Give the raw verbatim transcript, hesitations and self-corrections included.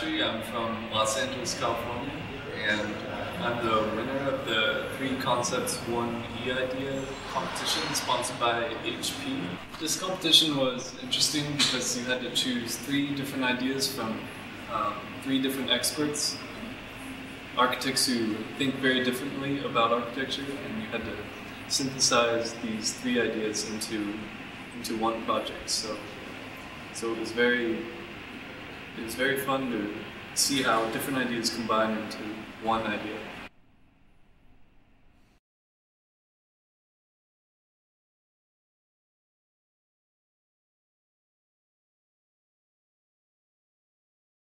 Patrick. I'm from Los Angeles, California, and I'm the winner of the Three Concepts one e Idea Competition sponsored by H P. This competition was interesting because you had to choose three different ideas from um, three different experts, architects who think very differently about architecture, and you had to synthesize these three ideas into into one project. So, so it was very it was very fun to see how different ideas combine into one idea.